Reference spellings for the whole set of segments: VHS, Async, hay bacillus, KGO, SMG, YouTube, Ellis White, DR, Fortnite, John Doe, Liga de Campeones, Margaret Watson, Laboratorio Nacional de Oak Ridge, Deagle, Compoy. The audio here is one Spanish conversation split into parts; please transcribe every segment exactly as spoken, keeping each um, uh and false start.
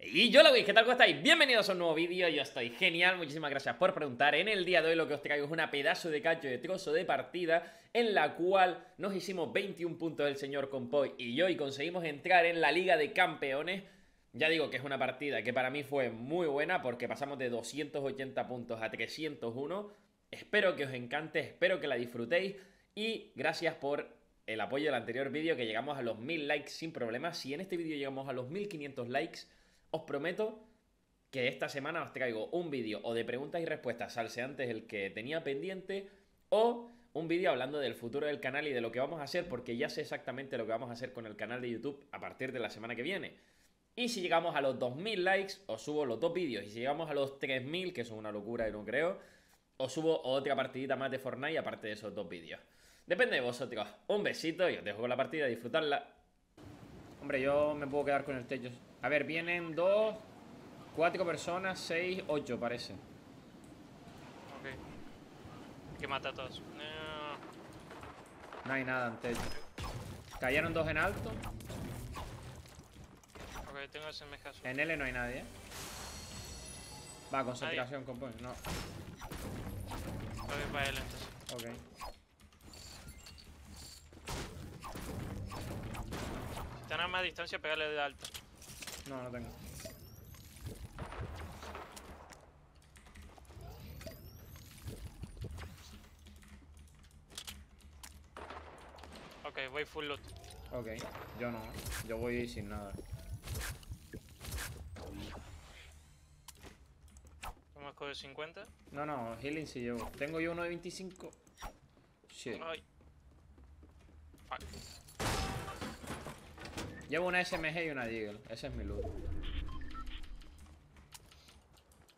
Y yo lo veis, ¿qué tal? ¿Cómo estáis? Bienvenidos a un nuevo vídeo, yo estoy genial, muchísimas gracias por preguntar. En el día de hoy lo que os traigo es una pedazo de cacho de trozo de partida en la cual nos hicimos veintiún puntos el señor Compoy y yo y conseguimos entrar en la Liga de Campeones. Ya digo que es una partida que para mí fue muy buena porque pasamos de doscientos ochenta puntos a trescientos uno. Espero que os encante, espero que la disfrutéis y gracias por el apoyo del anterior vídeo que llegamos a los mil likes sin problemas. Si en este vídeo llegamos a los mil quinientos likes, os prometo que esta semana os traigo un vídeo o de preguntas y respuestas, salseantes el que tenía pendiente, o un vídeo hablando del futuro del canal y de lo que vamos a hacer, porque ya sé exactamente lo que vamos a hacer con el canal de YouTube a partir de la semana que viene. Y si llegamos a los dos mil likes, os subo los dos vídeos. Y si llegamos a los tres mil, que eso es una locura y no creo, os subo otra partidita más de Fortnite aparte de esos dos vídeos. Depende de vosotros. Un besito y os dejo con la partida, disfrutarla. Hombre, yo me puedo quedar con el techo. A ver, vienen dos, cuatro personas, seis, ocho parece. Ok. Hay que matar a todos. No, no hay nada en techo. Cayeron dos en alto. Ok, tengo ese mejazo. En L no hay nadie, ¿eh? Va, concentración, compone. No. Voy para L entonces. Ok. Si están a más distancia, pegarle de alto. No, no tengo. Ok, voy full loot. Ok, yo no, yo voy sin nada. ¿Tomas con cincuenta? No, no, healing sí llevo. Tengo yo uno de veinticinco. Shit. Ay. Fuck. Llevo una S M G y una Deagle. Ese es mi loot.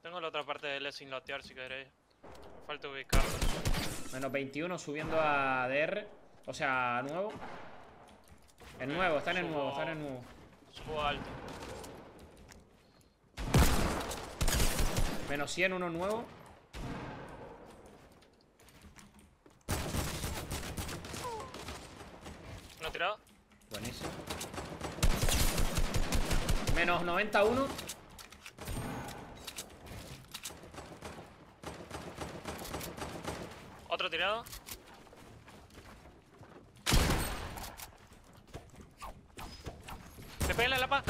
Tengo la otra parte de L sin lotear si queréis. Me falta ubicarlo. Menos veintiuno subiendo a D R. O sea, nuevo. El nuevo, está en el nuevo, está en el nuevo. Subo alto. Menos cien, uno nuevo. ¿Uno tirado? Buenísimo. Menos noventa y uno. Otro tirado. Le pegué la lapa.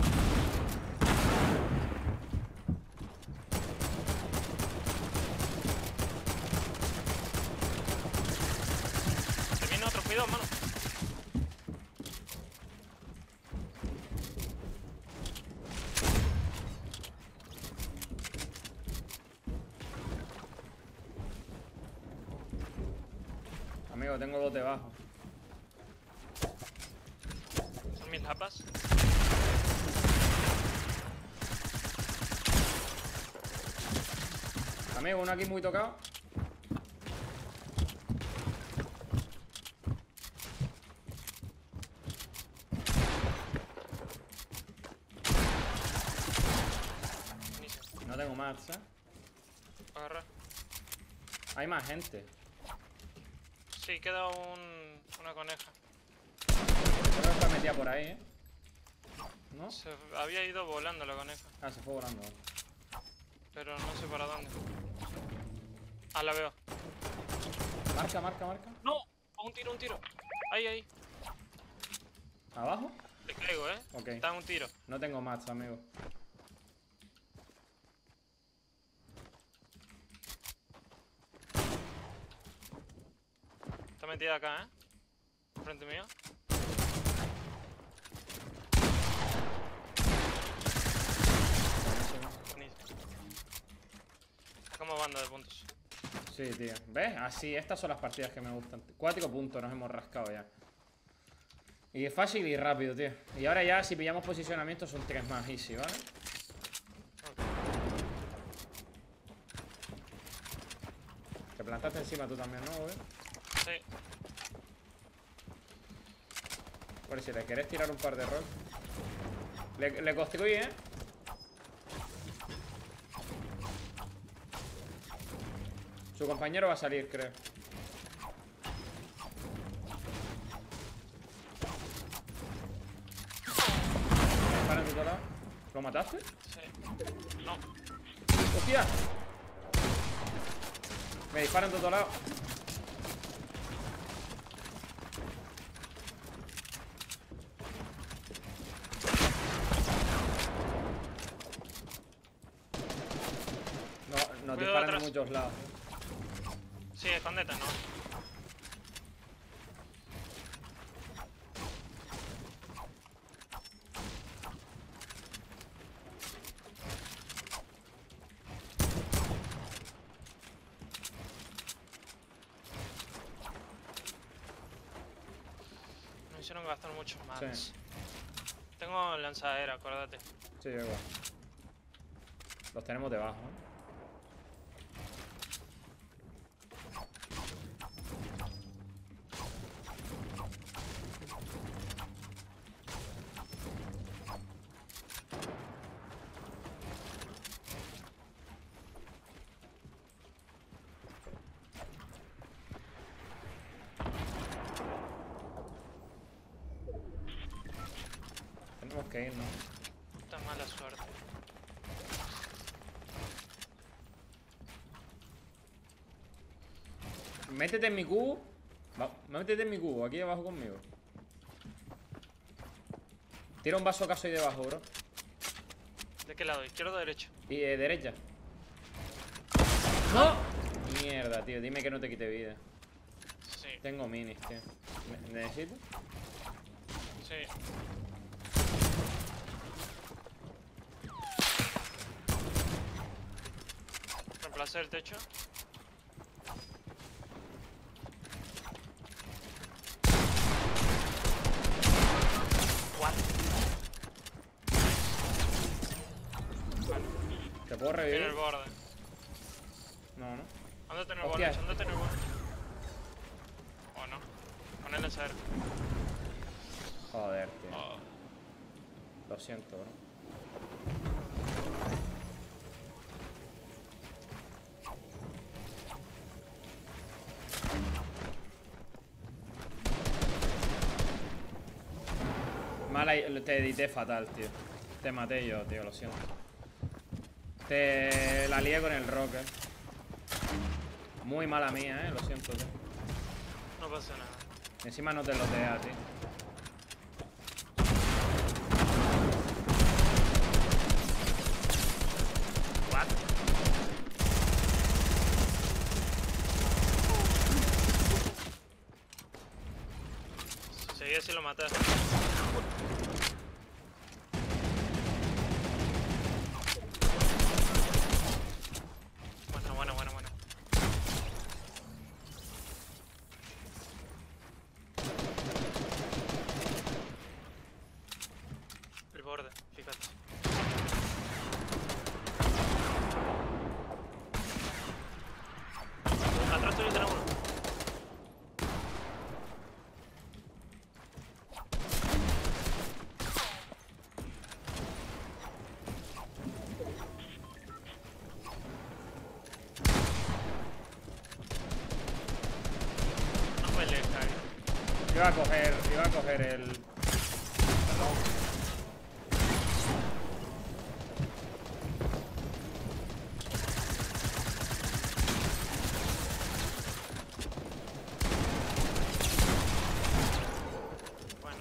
Se viene otro, cuidado, mano. Amigo, tengo dos debajo. Son mis lapas. Amigo, uno aquí muy tocado. No tengo más, ¿eh? Agarra. Hay más gente. Sí, queda un, una coneja. Creo que está metida por ahí, ¿eh? ¿No? Se había ido volando la coneja. Ah, se fue volando. Pero no sé para dónde. Ah, la veo. Marca, marca, marca. ¡No! Un tiro, un tiro. Ahí, ahí. ¿Abajo? Le caigo, ¿eh? Ok. Está en un tiro. No tengo más, amigo. Metida acá, ¿eh? Frente mío. Estamos bando de puntos. Sí, tío. ¿Ves? Así, estas son las partidas que me gustan. Cuatro puntos nos hemos rascado ya. Y es fácil y rápido, tío. Y ahora ya, si pillamos posicionamiento, son tres más easy, ¿vale? Okay. Te plantaste encima tú también, ¿no, güey? Sí. Por si le querés tirar un par de rolls. Le, le construye, ¿eh? Su compañero va a salir, creo. Para en tu lado. ¿Lo mataste? Sí. No. ¡Hostia! Me disparan de todos lados. No, nos disparan de muchos lados. Sí, escondete, no. Hicieron gastar mucho más. Sí. Tengo lanzadera, acuérdate. Sí, igual. Los tenemos debajo, ¿eh? Ok, no. Puta mala suerte. Métete en mi cubo. Va, métete en mi cubo, aquí abajo conmigo. Tira un vaso acá, soy debajo, bro. ¿De qué lado? ¿Izquierdo o derecho? Y eh, derecha. ¡No! Mierda, tío, dime que no te quite vida. Sí. Tengo minis, tío. ¿Ne- necesito? Sí. Hacer techo. ¿What? Vale. ¿Te puedo revivir? Tiene el borde. No, no. Ándate en el borde, ándate en el borde. O no. Con el lanzadero. Joder, tío. Oh. Lo siento, bro. Mala, te edité fatal, tío. Te maté yo, tío, lo siento. Te la lié con el rocker. Muy mala mía, eh, lo siento, tío. No pasa nada. Encima no te lotea, tío. What? Seguí si lo matas. Iba a coger, iba a coger el... Perdón. Bueno.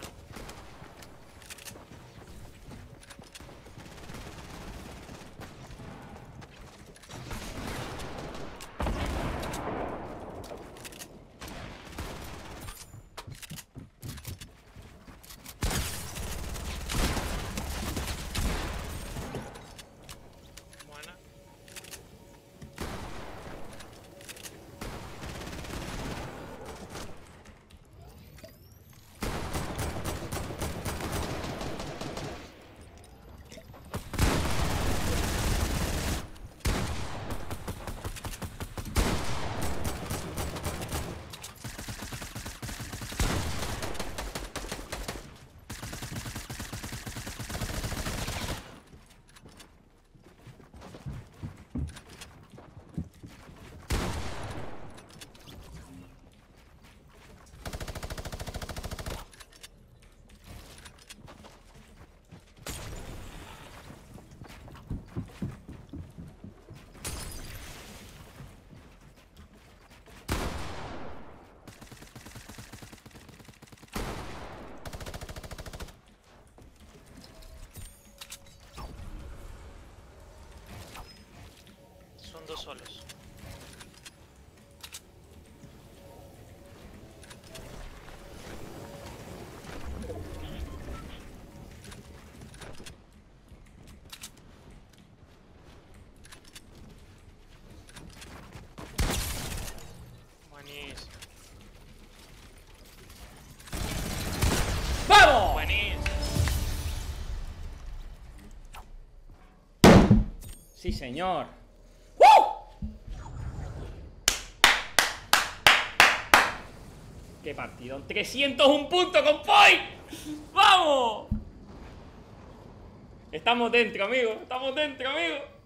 dos solos. Buenísimo. ¡Vamos! Buenísimo. Sí, señor. ¡Uh! ¡Qué partido! ¡trescientos un puntos, Compoy! ¡Vamos! Estamos dentro, amigo. Estamos dentro, amigo.